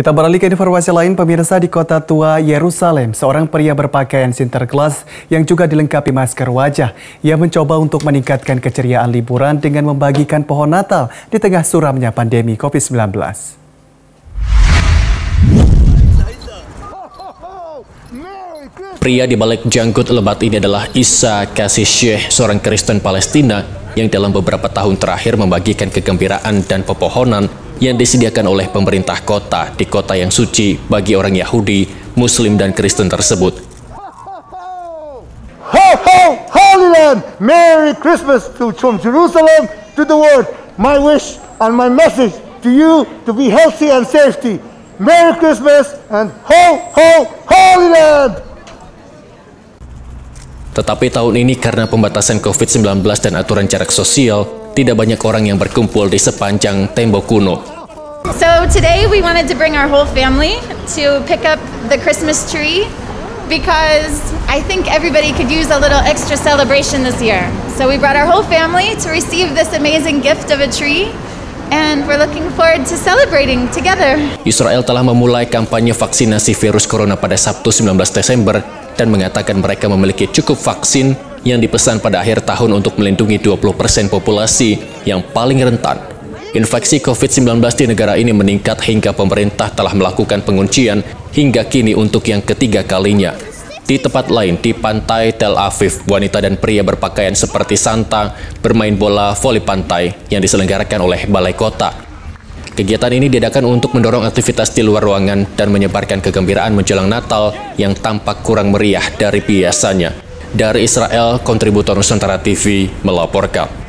Kita beralih ke informasi lain, pemirsa. Di kota tua Yerusalem, seorang pria berpakaian Sinterklas yang juga dilengkapi masker wajah. Ia mencoba untuk meningkatkan keceriaan liburan dengan membagikan pohon Natal di tengah suramnya pandemi COVID-19. Pria di balik janggut lebat ini adalah Isa Kassieh, seorang Kristen Palestina yang dalam beberapa tahun terakhir membagikan kegembiraan dan pepohonan yang disediakan oleh pemerintah kota di kota yang suci bagi orang Yahudi, Muslim, dan Kristen tersebut. Ho, ho, Holy Land! Merry Christmas from Jerusalem to the world. My wish and my message to you to be healthy and safety. Merry Christmas and ho, ho, Holy Land! Tetapi tahun ini karena pembatasan COVID-19 dan aturan jarak sosial, tidak banyak orang yang berkumpul di sepanjang tembok kuno. So today we wanted to bring our whole family to pick up the Christmas tree because I think everybody could use a little extra celebration this year. So we brought our whole family to receive this amazing gift of a tree and we're looking forward to celebrating together. Israel telah memulai kampanye vaksinasi virus corona pada Sabtu 19 Desember dan mengatakan mereka memiliki cukup vaksin yang dipesan pada akhir tahun untuk melindungi 20% populasi yang paling rentan. Infeksi COVID-19 di negara ini meningkat hingga pemerintah telah melakukan penguncian hingga kini untuk yang ketiga kalinya. Di tempat lain, di pantai Tel Aviv, wanita dan pria berpakaian seperti Santa bermain bola voli pantai yang diselenggarakan oleh Balai Kota. Kegiatan ini diadakan untuk mendorong aktivitas di luar ruangan dan menyebarkan kegembiraan menjelang Natal yang tampak kurang meriah dari biasanya. Dari Israel, kontributor Nusantara TV melaporkan.